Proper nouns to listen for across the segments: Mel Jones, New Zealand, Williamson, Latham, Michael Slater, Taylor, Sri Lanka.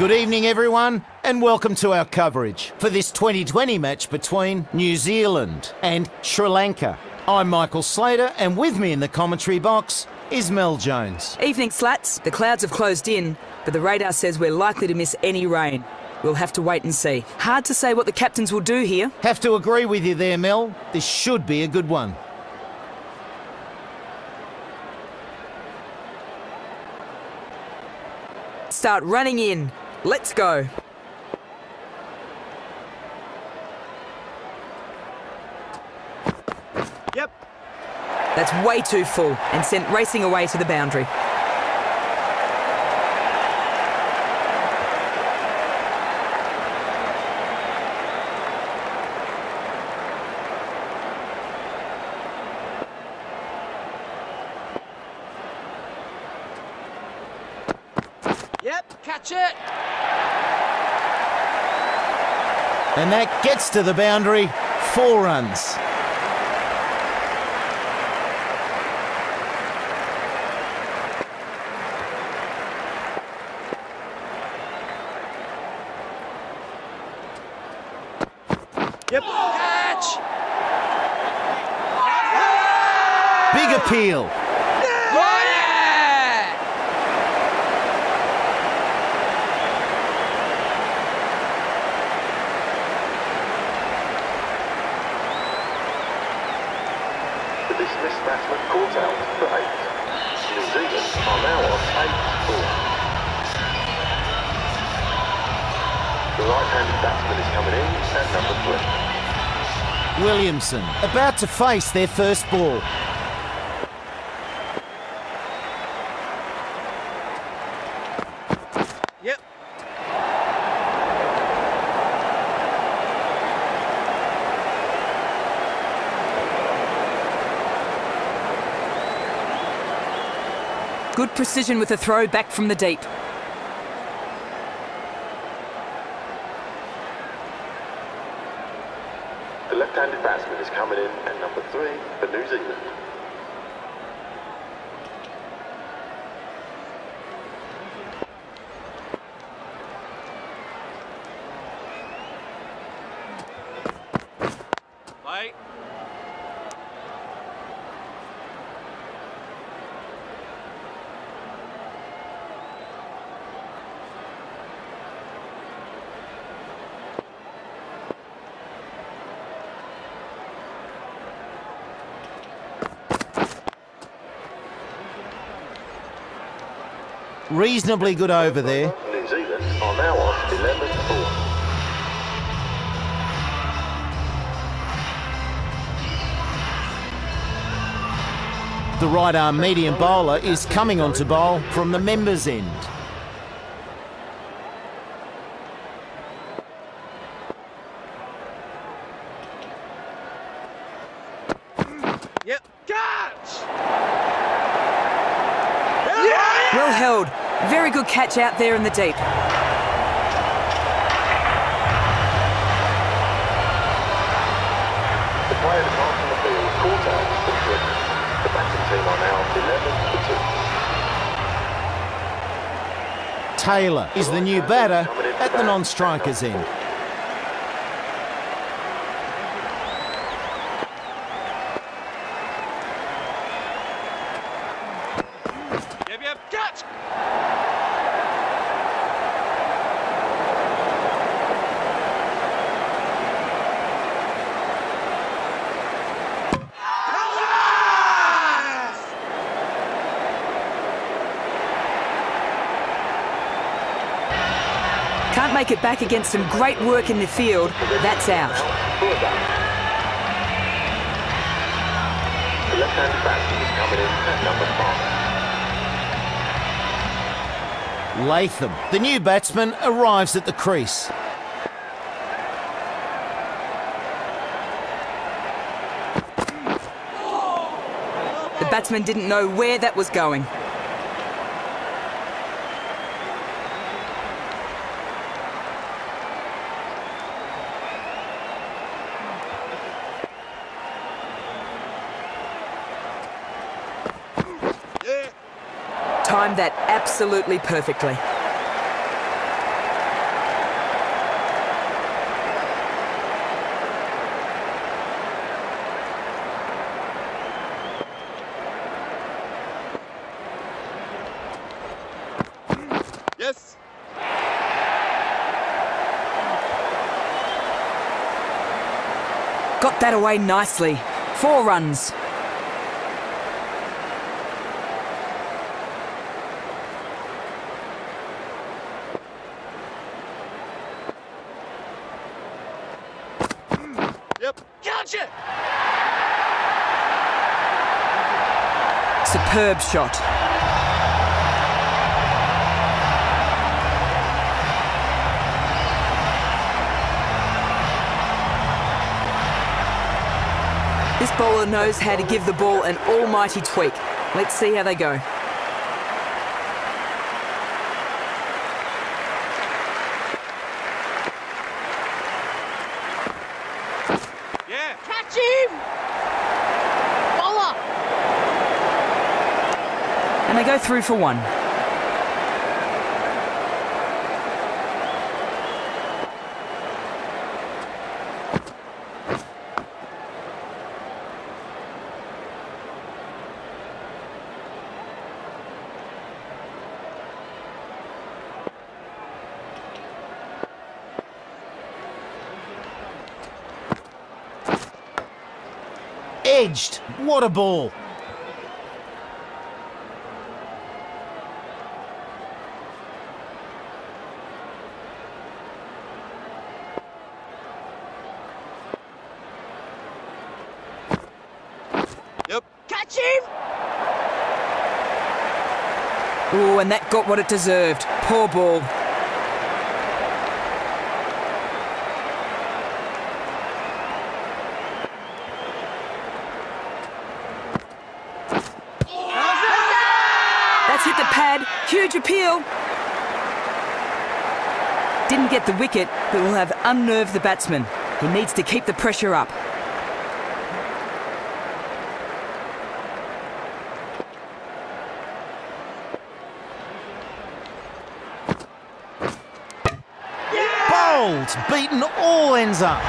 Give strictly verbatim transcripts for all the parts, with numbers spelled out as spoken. Good evening everyone and welcome to our coverage for this twenty twenty match between New Zealand and Sri Lanka. I'm Michael Slater and with me in the commentary box is Mel Jones. Evening Slats, the clouds have closed in but the radar says we're likely to miss any rain. We'll have to wait and see. Hard to say what the captains will do here. Have to agree with you there Mel, this should be a good one. Start running in. Let's go. Yep. That's way too full and sent racing away to the boundary. Yep, catch it. And that gets to the boundary. Four runs. Yep. Catch! Yeah! Big appeal. Yeah! Yeah! This batsman caught out for eight. New Zealand are now on eight four. The right-handed batsman is coming in at number three. Williamson about to face their first ball. Good precision with a throw back from the deep. The left-handed batsman is coming in at number three for New Zealand. Reasonably good over there. New Zealand are now on eleven four. The right arm medium bowler is coming on to bowl from the members' end. Yep. Catch! Yeah! Well held. Very good catch out there in the deep. The player departs from the field, caught out for three. The batting team are now eleven for two. Taylor is the new batter at the non-strikers end. Yep, yep, catch! Can't make it back against some great work in the field. That's out. The left-handed batsman is coming in at number five. Latham, the new batsman, arrives at the crease. The batsman didn't know where that was going. Timed that absolutely perfectly. Got that away nicely. Four runs. Yep. Gotcha! Superb shot. This bowler knows how to give the ball an almighty tweak. Let's see how they go. Yeah. Catch him! Bowler! And they go through for one. Edged. What a ball. Yep. Catch him! Ooh, and that got what it deserved. Poor ball. Hit the pad, huge appeal. Didn't get the wicket, but will have unnerved the batsman. He needs to keep the pressure up. Yeah! Bowled, beaten, all ends up.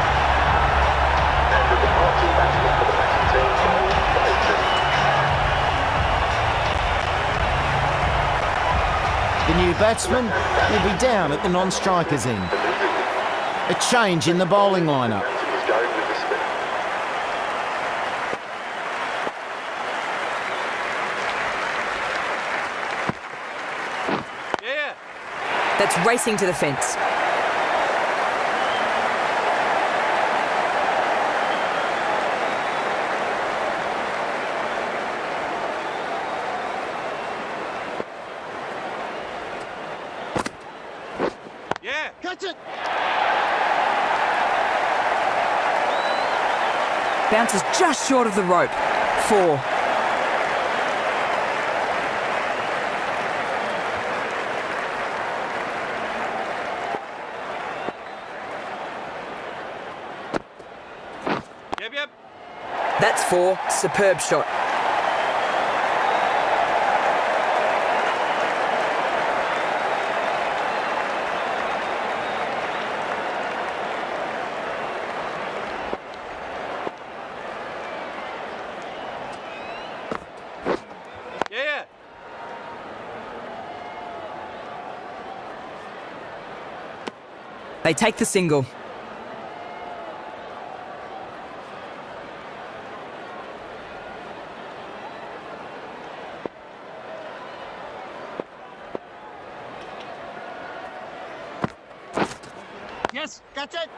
The new batsman will be down at the non-strikers end. A change in the bowling lineup. Yeah. That's racing to the fence. Bounces just short of the rope. Four. Yep, yep. That's four. Superb shot. They take the single. Yes, got it.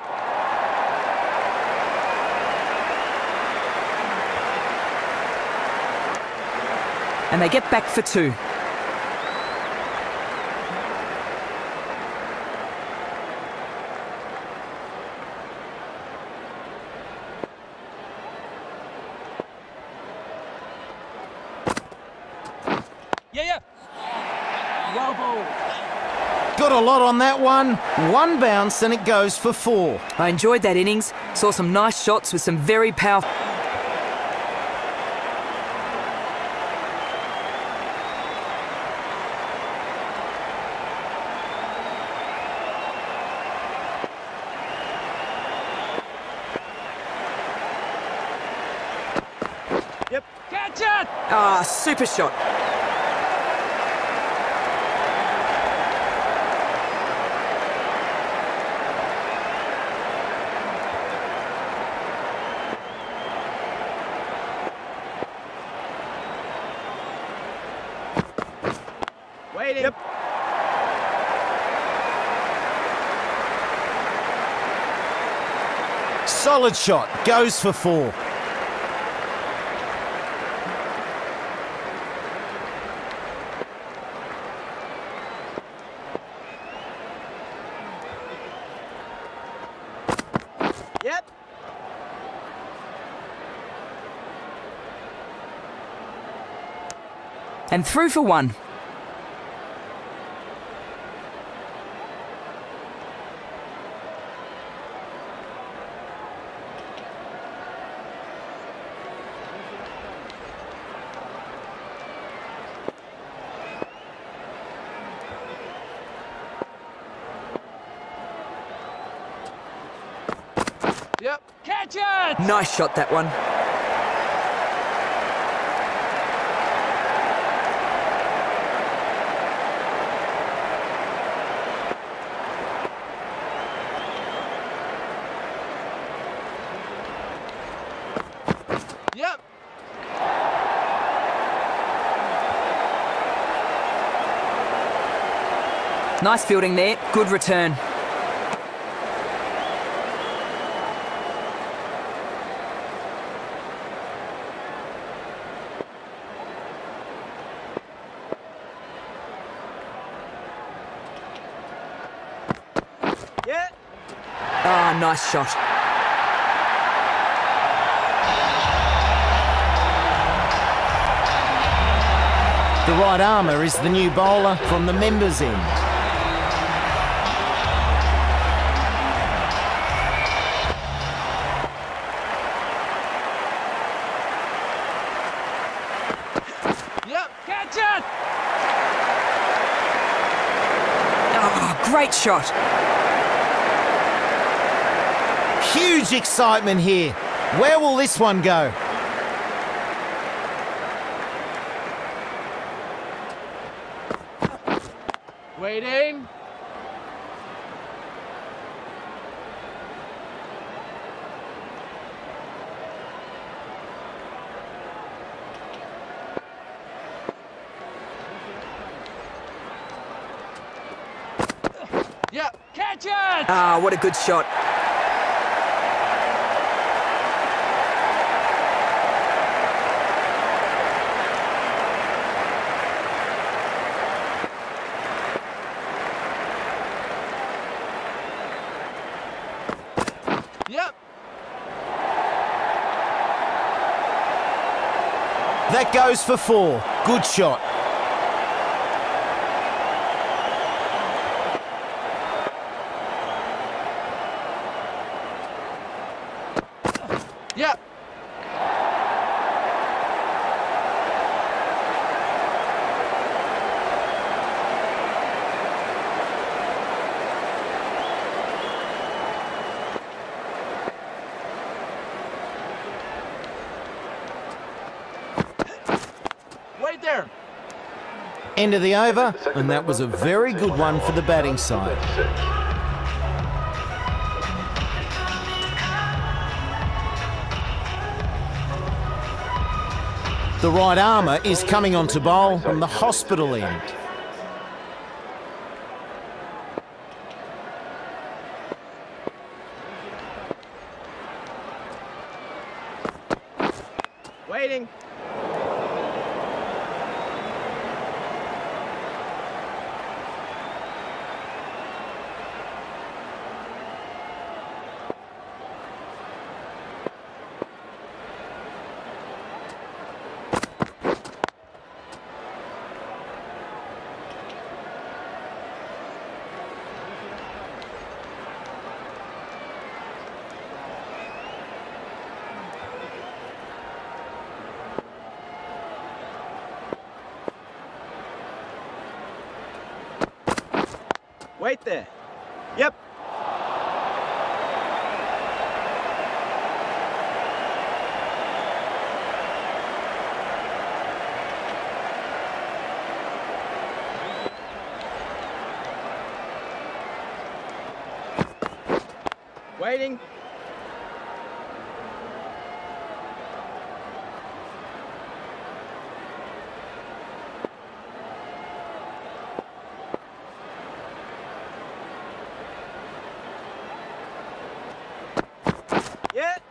And they get back for two. Got a lot on that one. One bounce and it goes for four. I enjoyed that innings. Saw some nice shots with some very powerful... Yep. Catch it! Ah, super shot. waiting. Yep. Solid shot, goes for four. Yep. And through for one. Yep. Catch it! Nice shot, that one. Yep. Nice fielding there. Good return. Yeah. Ah, oh, nice shot. The right armour is the new bowler from the members' end. Yep, catch it! Ah, oh, great shot. Huge excitement here. Where will this one go? Waiting. Yeah, catch it! Ah, what a good shot. Yep. That goes for four. Good shot. Yep. There. End of the over, and that was a very good one for the batting side. The right armour is coming on to bowl from the hospital end. Waiting. Wait there. Yep. Waiting.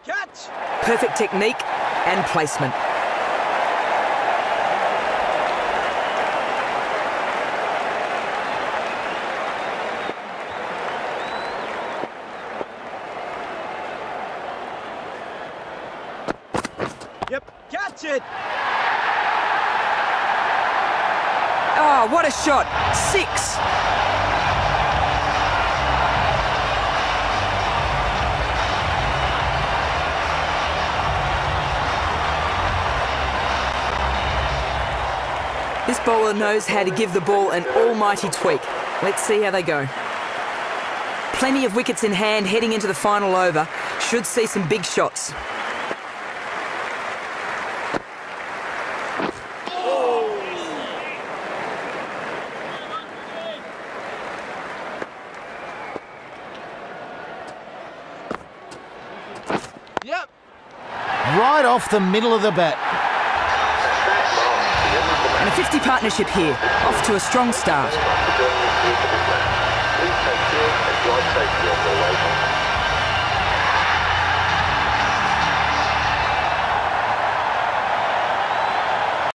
Catch! Perfect technique and placement. Yep, catch it! Oh, what a shot! Six! This bowler knows how to give the ball an almighty tweak. Let's see how they go. Plenty of wickets in hand heading into the final over. Should see some big shots. Yep. Right off the middle of the bat. And a fifty partnership here, off to a strong start.